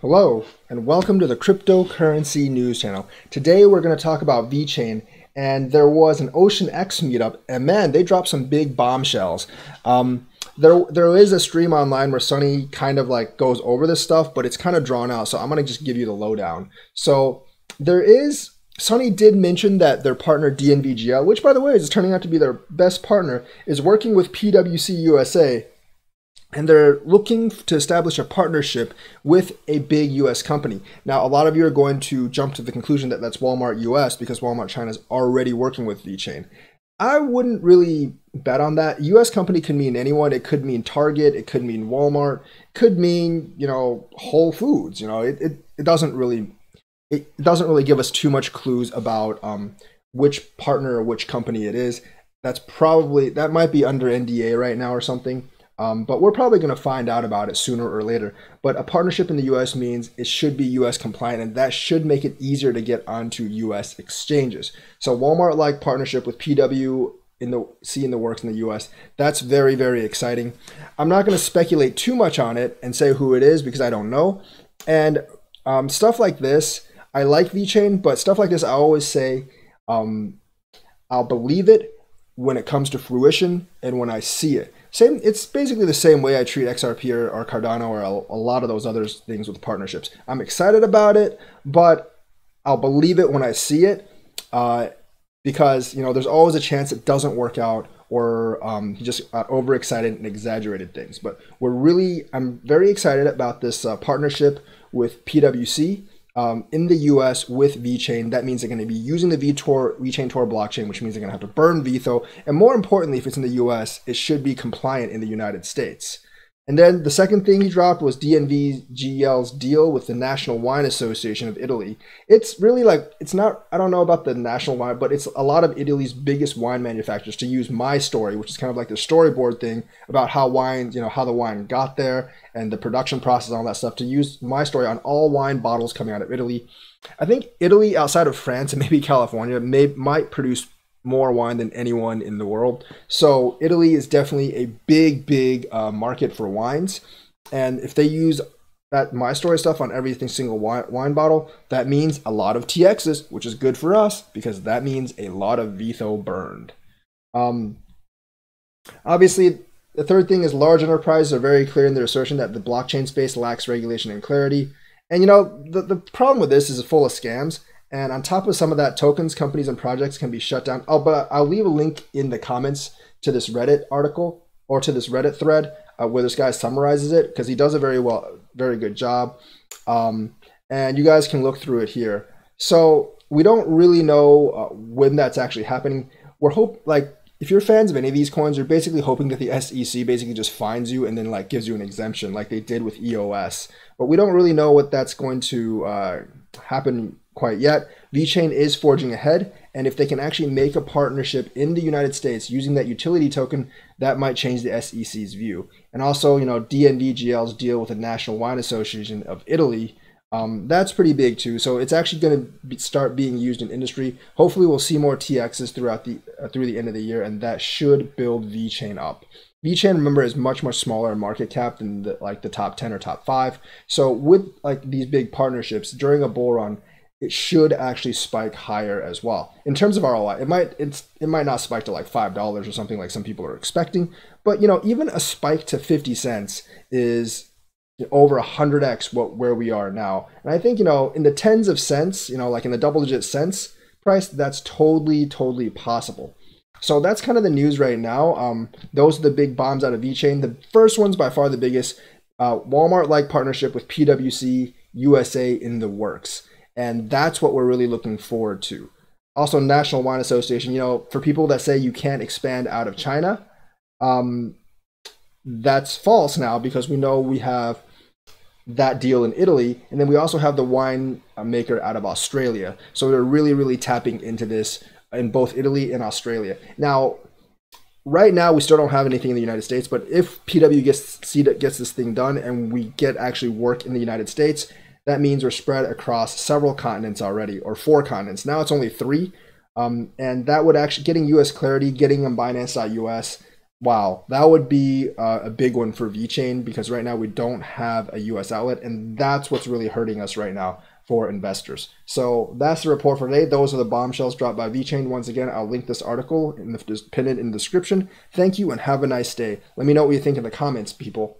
Hello, and welcome to the Cryptocurrency News Channel. Today we're going to talk about VeChain, and there was an Ocean X meetup, and man, they dropped some big bombshells. There is a stream online where Sunny kind of like goes over this stuff, but it's kind of drawn out, so I'm going to just give you the lowdown. So Sunny did mention that their partner DNV GL, which by the way is turning out to be their best partner, is working with PWC USA. And they're looking to establish a partnership with a big U.S. company. Now, a lot of you are going to jump to the conclusion that that's Walmart US because Walmart China is already working with VeChain. I wouldn't really bet on that. U.S. company could mean anyone. It could mean Target. It could mean Walmart. It could mean, you know, Whole Foods. You know, it doesn't really give us too much clues about which partner or which company it is. That's probably, that might be under NDA right now or something. But we're probably going to find out about it sooner or later. But a partnership in the U.S. means it should be U.S. compliant, and that should make it easier to get onto U.S. exchanges. So Walmart-like partnership with PWC in the works in the U.S., that's very, very exciting. I'm not going to speculate too much on it and say who it is because I don't know. And stuff like this, I like VeChain, but stuff like this I always say I'll believe it when it comes to fruition and when I see it. It's basically the same way I treat XRP or Cardano or a lot of those other things with partnerships. I'm excited about it, but I'll believe it when I see it because, you know, there's always a chance it doesn't work out or just overexcited and exaggerated things. But I'm very excited about this partnership with PWC in the US with VeChain. That means they're going to be using the VeChain Tor blockchain, which means they're going to have to burn VTHO. And more importantly, if it's in the US, it should be compliant in the United States. And then the second thing he dropped was DNV GL's deal with the National Wine Association of Italy. It's really like, it's not, I don't know about the National Wine, but it's a lot of Italy's biggest wine manufacturers to use MyStory, which is kind of like the storyboard thing about how wine, you know, how the wine got there and the production process and all that stuff, to use MyStory on all wine bottles coming out of Italy. I think Italy, outside of France and maybe California, might produce more wine than anyone in the world. So Italy is definitely a big market for wines, and if they use that MyStory stuff on every single wine bottle, that means a lot of TXs, which is good for us because that means a lot of VTHO burned. Obviously, the third thing is large enterprises are very clear in their assertion that the blockchain space lacks regulation and clarity. And you know, the problem with this is it's full of scams. And on top of some of that, tokens, companies, and projects can be shut down. Oh, but I'll leave a link in the comments to this Reddit article or to this Reddit thread where this guy summarizes it because he does a very good job. And you guys can look through it here. So we don't really know when that's actually happening. We're like, if you're fans of any of these coins, you're basically hoping that the SEC basically just finds you and then like gives you an exemption like they did with EOS. But we don't really know what that's going to happen quite yet. VeChain is forging ahead, and if they can actually make a partnership in the United States using that utility token, that might change the SEC's view. And also, you know, DNV GL's deal with the National Wine Association of Italy, that's pretty big too. So it's actually going to start being used in industry. Hopefully, we'll see more TXs throughout the through the end of the year, and that should build VeChain up. VeChain, remember, is much smaller in market cap than the top 10 or top 5. So with like these big partnerships during a bull run, it should actually spike higher as well. In terms of ROI, it might not spike to like $5 or something like some people are expecting, but you know, even a spike to 50 cents is over 100x where we are now. And I think, you know, in the tens of cents, you know, like in the double-digit cents price, that's totally possible. So that's kind of the news right now. Those are the big bombs out of VeChain. The first one's by far the biggest. Walmart-like partnership with PWC USA in the works. And that's what we're really looking forward to. Also, National Wine Association, you know, for people that say you can't expand out of China, that's false now because we know we have that deal in Italy. And then we also have the wine maker out of Australia. So they're really tapping into this in both Italy and Australia. Now, right now, we still don't have anything in the United States, but if PW gets this thing done and we get actually work in the United States, that means we're spread across several continents already, or 4 continents. Now it's only 3, and that would actually, getting U.S. clarity, getting on Binance.us, Wow, that would be a big one for VeChain, because right now we don't have a US outlet, and that's what's really hurting us right now for investors. So that's the report for today. Those are the bombshells dropped by VeChain. Once again, I'll link this article and pin it in the description. Thank you and have a nice day. Let me know what you think in the comments, people.